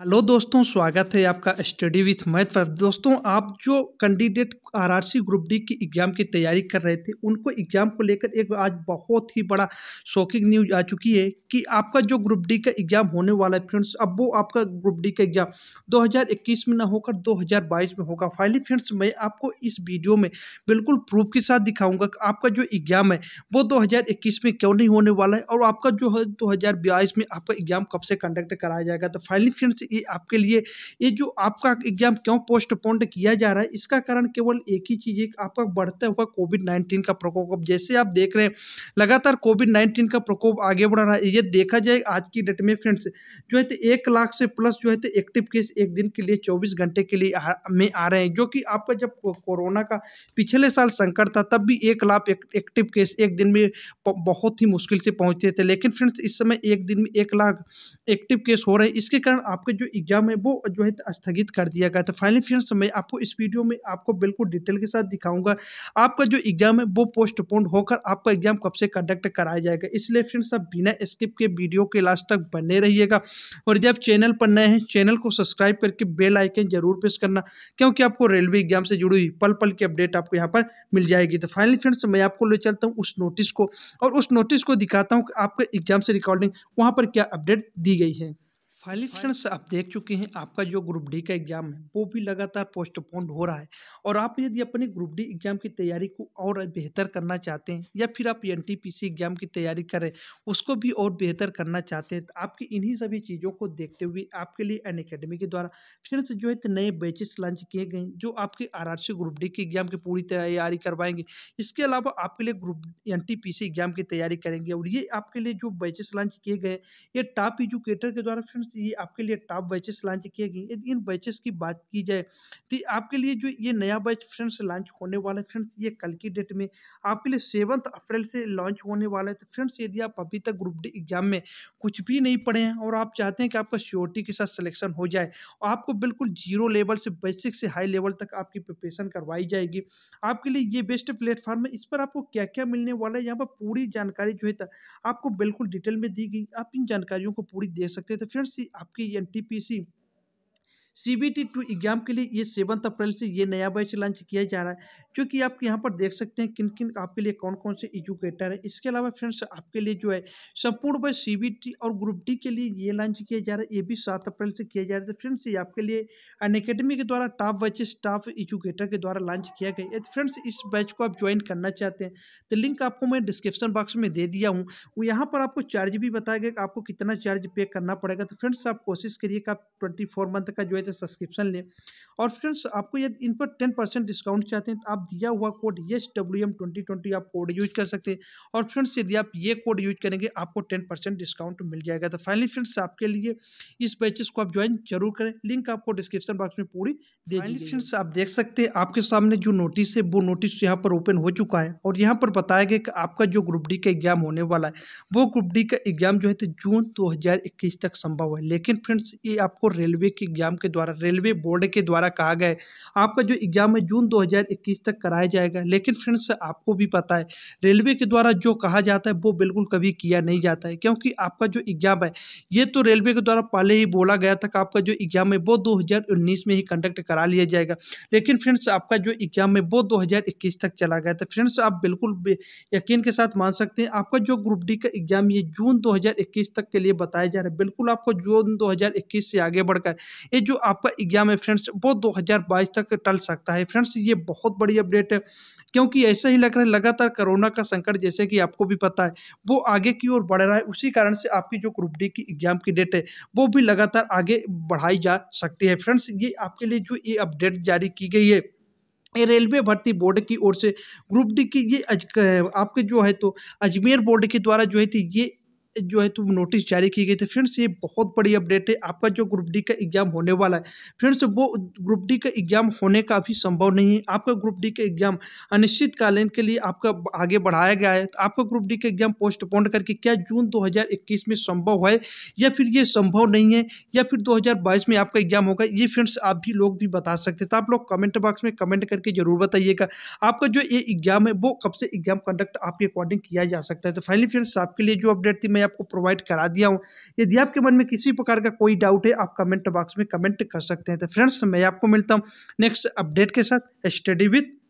Hello दोस्तों, स्वागत है आपका स्टडी विथ मैथ पर। दोस्तों, आप जो कैंडिडेट आरआरसी ग्रुप डी की एग्ज़ाम की तैयारी कर रहे थे, उनको एग्ज़ाम को लेकर एक आज बहुत ही बड़ा शॉकिंग न्यूज आ चुकी है कि आपका जो ग्रुप डी का एग्ज़ाम होने वाला है फ्रेंड्स, अब वो आपका ग्रुप डी का एग्ज़ाम 2021 में ना होकर 2022 में होगा। फाइनली फ्रेंड्स, मैं आपको इस वीडियो में बिल्कुल प्रूफ के साथ दिखाऊँगा कि आपका जो एग्ज़ाम है वो 2021 में क्यों नहीं होने वाला है और आपका जो है 2022 में आपका एग्ज़ाम कब से कंडक्ट कराया जाएगा। तो फाइनली फ्रेंड्स, ये आपके लिए ये जो आपका एग्जाम क्यों पोस्टपोन्ड किया जा रहा है, इसका कारण केवल एक ही चीज है, आपका बढ़ता हुआ कोविड-19 का प्रकोप। जैसे आप देख रहे हैं, लगातार कोविड-19 का प्रकोप आगे बढ़ रहा है। ये देखा जाए आज की डेट में फ्रेंड्स, जो है तो 1 लाख से प्लस जो है तो एक्टिव केस एक दिन के लिए 24 घंटे के लिए में आ रहे हैं, जो कि आपका जब कोरोना का पिछले साल संकट था तब भी 1 लाख एक्टिव केस एक दिन में बहुत ही मुश्किल से पहुंचते थे। लेकिन फ्रेंड्स, इस समय एक दिन में 1 लाख एक्टिव केस हो रहे हैं। इसके कारण आपके जो एग्जाम है वो जो है स्थगित कर दिया गया था। फाइनली फ्रेंड्स, मैं आपको इस वीडियो में आपको बिल्कुल डिटेल के साथ दिखाऊंगा आपका जो एग्जाम है वो पोस्टपोन्ड होकर आपका एग्जाम कब से कंडक्ट कराया जाएगा। इसलिए फ्रेंड्स, आप बिना स्किप के वीडियो के लास्ट तक बने रहिएगा, और जब चैनल पर नए हैं, चैनल को सब्सक्राइब करके बेल आइकन जरूर प्रेस करना, क्योंकि आपको रेलवे एग्जाम से जुड़ी हुई पल पल की अपडेट आपको यहाँ पर मिल जाएगी। तो फाइनली फ्रेंड्स, मैं आपको ले चलता हूँ उस नोटिस को, और उस नोटिस को दिखाता हूँ कि आपका एग्जाम से रिकॉर्डिंग वहाँ पर क्या अपडेट दी गई है। फाइनली फ्रेंड्स, आप देख चुके हैं आपका जो ग्रुप डी का एग्ज़ाम है वो भी लगातार पोस्टपोन्ड हो रहा है। और आप यदि अपने ग्रुप डी एग्ज़ाम की तैयारी को और बेहतर करना चाहते हैं, या फिर आप एनटीपीसी एग्ज़ाम की तैयारी करें उसको भी और बेहतर करना चाहते हैं, तो आपकी इन्हीं सभी चीज़ों को देखते हुए आपके लिए अनअकैडमी के द्वारा फ्रेंड्स जो है तो नए बैचेस लॉन्च किए गए, जो आपके आरआरसी ग्रुप डी के एग्ज़ाम की पूरी तैयारी करवाएंगे। इसके अलावा आपके लिए ग्रुप एनटीपीसी एग्ज़ाम की तैयारी करेंगे, और ये आपके लिए जो बैचेस लॉन्च किए गए ये टॉप एजुकेटर के द्वारा फ्रेंड्स ये आपके लिए टॉप बैचेस लॉन्च किए गए। यदि इन बैचेस की बात की जाए तो आपके लिए जो ये नया बैच फ्रेंड्स लॉन्च होने वाला है फ्रेंड्स, ये कल की डेट में आपके लिए 7 अप्रैल से लॉन्च होने वाला है। तो फ्रेंड्स, यदि आप अभी तक ग्रुप डी एग्जाम में कुछ भी नहीं पढ़े हैं और आप चाहते हैं कि आपका श्योरिटी के साथ सिलेक्शन हो जाए, और आपको बिल्कुल जीरो लेवल से बेसिक से हाई लेवल तक आपकी प्रिपरेशन करवाई जाएगी, आपके लिए ये बेस्ट प्लेटफॉर्म है। इस पर आपको क्या क्या मिलने वाला है, यहाँ पर पूरी जानकारी जो है आपको बिल्कुल डिटेल में दी गई, आप इन जानकारियों को पूरी दे सकते हैं। तो फ्रेंड्स, आपकी एनटीपीसी CBT 2 एग्जाम के लिए ये 7 अप्रैल से ये नया बैच लॉन्च किया जा रहा है, जो कि आप यहाँ पर देख सकते हैं किन किन आपके लिए कौन कौन से एजुकेटर हैं। इसके अलावा फ्रेंड्स, आपके लिए जो है संपूर्ण बैच CBT और ग्रुप डी के लिए ये लॉन्च किया जा रहा है, ये भी 7 अप्रैल से किया जा रहा है। तो फ्रेंड्स, ये आपके लिए अनअकैडमी के द्वारा टॉप बैचेस टॉप एजुकेटर के द्वारा लॉन्च किया गया। फ्रेंड्स, इस बैच को आप ज्वाइन करना चाहते हैं तो लिंक आपको मैं डिस्क्रिप्शन बॉक्स में दे दिया हूँ, वो यहाँ पर आपको चार्ज भी बताया गया कि आपको कितना चार्ज पे करना पड़ेगा। तो फ्रेंड्स, आप कोशिश करिए कि आप 24 मंथ का जो है सब्सक्रिप्शन लें। और फ्रेंड्स, आपको यदि इन पर 10% डिस्काउंट चाहते हैं तो आप दिया हुआ कोड SWM2020 आप कोड यूज कर सकते हैं, और फ्रेंड्स यदि आप ये कोड यूज करेंगे आपको 10% डिस्काउंट मिल जाएगा। तो फाइनली फ्रेंड्स, आपके लिए इस बैचेस को आप ज्वाइन जरूर करें, लिंक आपको डिस्क्रिप्शन बॉक्स में पूरी दे दी। फ्रेंड्स, आप देख सकते हैं आपके सामने जो नोटिस है वो नोटिस यहाँ पर ओपन हो चुका है, और यहाँ पर बताया गया कि आपका जो ग्रुप डी का एग्जाम होने वाला है वो ग्रुप डी का एग्जाम जो है तो जून 2021 तक संभव है। लेकिन फ्रेंड्स, ये आपको रेलवे के एग्जाम के द्वारा रेलवे बोर्ड के द्वारा कहा गया है आपका जो एग्जाम है जून 2021 तक कराया जाएगा। लेकिन फ्रेंड्स, आपको भी पता है रेलवे के द्वारा जो कहा जाता है वो बिल्कुल कभी किया नहीं जाता है, क्योंकि आपका जो एग्जाम है ये तो रेलवे के द्वारा पहले ही बोला गया था कि आपका जो एग्जाम है वो 2019 में ही कंडक्ट करा लिया जाएगा। लेकिन फ्रेंड्स, आपका जो एग्जाम है वो 2021 तक चला गया था। फ्रेंड्स, आप बिल्कुल यकीन के साथ मान सकते हैं आपका जो ग्रुप डी का एग्जाम ये जून 2021 तक के लिए बताया जा रहा है, बिल्कुल आपको जून 2021 से आगे बढ़कर ये जो आपका एग्जाम है फ्रेंड्स वो 2022 तक टल सकता है। फ्रेंड्स, ये बहुत बड़ी अपडेट है, क्योंकि ऐसा ही लग रहा है लगातार कोरोना का संकट, जैसे कि आपको भी पता है, वो आगे की ओर बढ़ रहा है। उसी कारण से आपकी जो ग्रुप डी की एग्जाम की डेट है वो भी लगातार आगे बढ़ाई जा सकती है। फ्रेंड्स, ये आपके लिए जो ये अपडेट जारी की गई है रेलवे भर्ती बोर्ड की ओर से ग्रुप डी की, ये आपके जो है तो अजमेर बोर्ड के द्वारा जो है तो ये जो है तो नोटिस जारी की गई थी। फ्रेंड्स, ये बहुत बड़ी अपडेट है, आपका जो ग्रुप डी का एग्जाम होने वाला है फ्रेंड्स वो ग्रुप डी का एग्जाम होने का भी संभव नहीं है। आपका ग्रुप डी का एग्जाम अनिश्चितकालीन के लिए आपका आगे बढ़ाया गया है। तो आपका ग्रुप डी का एग्जाम पोस्टपोन करके क्या जून 2021 में संभव है, या फिर ये संभव नहीं है, या फिर 2022 में आपका एग्जाम होगा, ये फ्रेंड्स आप भी लोग भी बता सकते थे। आप लोग कमेंट बॉक्स में कमेंट करके जरूर बताइएगा आपका जो ये एग्जाम है वो कब से एग्जाम कंडक्ट आपके अकॉर्डिंग किया जा सकता है। तो फाइनली फ्रेंड्स, आपके लिए जो अपडेट थी मैं आपको प्रोवाइड करा दिया हूँ। यदि आपके मन में किसी प्रकार का कोई डाउट है आप कमेंट बॉक्स में कमेंट कर सकते हैं। तो फ्रेंड्स मैं आपको मिलता हूँ नेक्स्ट अपडेट के साथ। Study with